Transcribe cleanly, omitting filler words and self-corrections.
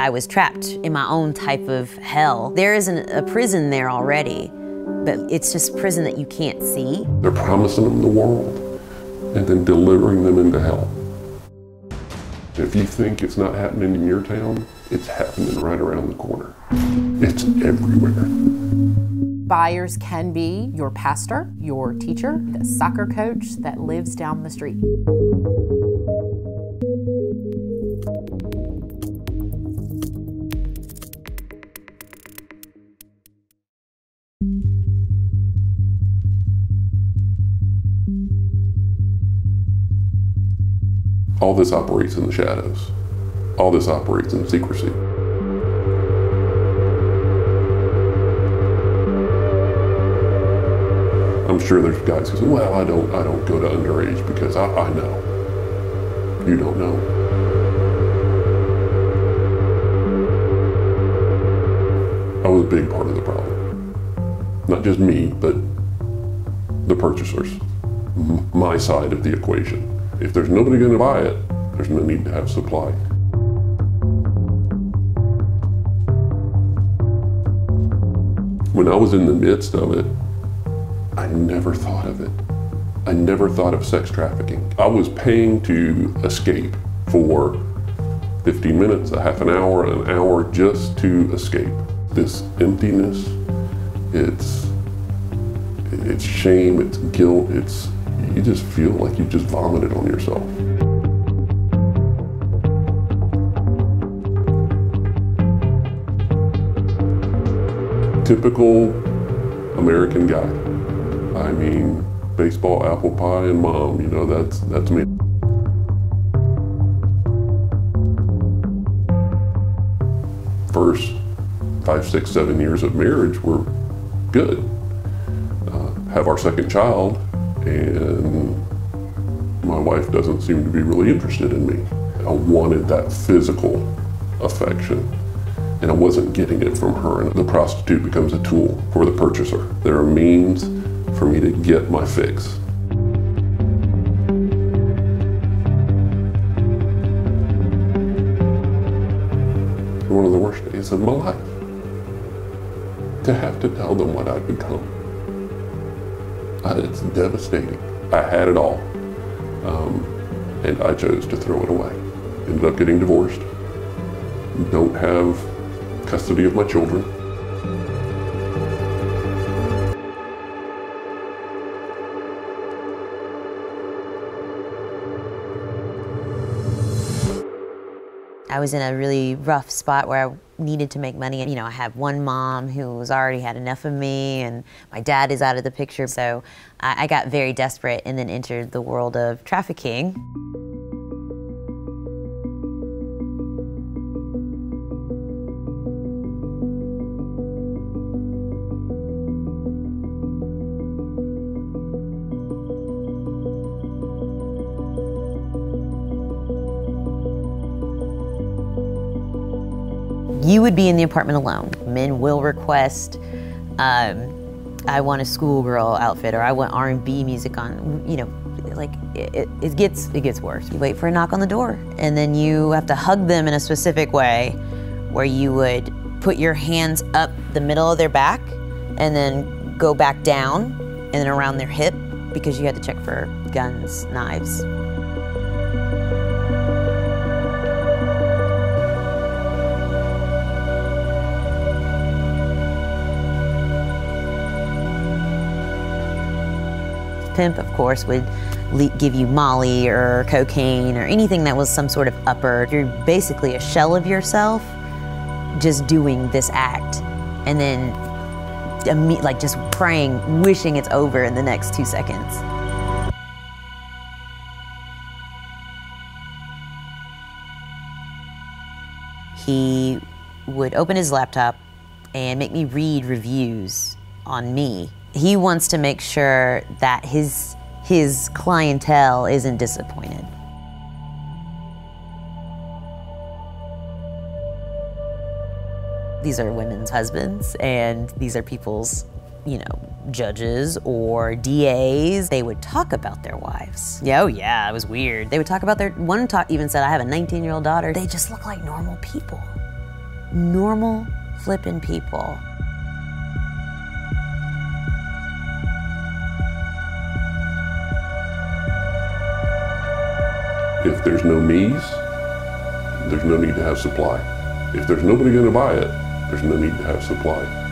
I was trapped in my own type of hell. There isn't a prison there already, but it's just prison that you can't see. They're promising them the world and then delivering them into hell. If you think it's not happening in your town, it's happening right around the corner. It's everywhere. Buyers can be your pastor, your teacher, the soccer coach that lives down the street. All this operates in the shadows. All this operates in secrecy. I'm sure there's guys who say, well, I don't go to underage because I know. You don't know. I was a big part of the problem. Not just me, but the purchasers, my side of the equation. If there's nobody going to buy it, there's no need to have supply. When I was in the midst of it, I never thought of it. I never thought of sex trafficking. I was paying to escape for 50 minutes, a half an hour just to escape. This emptiness, it's shame, it's guilt, you just feel like you just vomited on yourself. Typical American guy. I mean, baseball, apple pie, and mom, you know, that's me. First 5, 6, 7 years of marriage were good. Have our second child, and my wife doesn't seem to be really interested in me. I wanted that physical affection, and I wasn't getting it from her. And the prostitute becomes a tool for the purchaser. They're a means for me to get my fix. One of the worst days of my life, to have to tell them what I've become. It's devastating. I had it all, and I chose to throw it away. Ended up getting divorced. Don't have custody of my children. I was in a really rough spot where I needed to make money. You know, I had one mom who was already had enough of me, and my dad is out of the picture. So I got very desperate and then entered the world of trafficking. You would be in the apartment alone. Men will request, I want a schoolgirl outfit, or I want R&B music on, you know, like it gets worse. You wait for a knock on the door, and then you have to hug them in a specific way where you would put your hands up the middle of their back and then go back down and then around their hip, because you had to check for guns, knives. Pimp, of course, would give you molly or cocaine or anything that was some sort of upper. You're basically a shell of yourself just doing this act, and then like just praying, wishing it's over in the next 2 seconds. He would open his laptop and make me read reviews on me. He wants to make sure that his clientele isn't disappointed. These are women's husbands, and these are people's, you know, judges or DAs. They would talk about their wives. Yeah, oh yeah, it was weird. They would talk about their, one even said, I have a 19-year-old daughter. They just look like normal people. normal flippin' people. If there's no me's, there's no need to have supply. If there's nobody going to buy it, there's no need to have supply.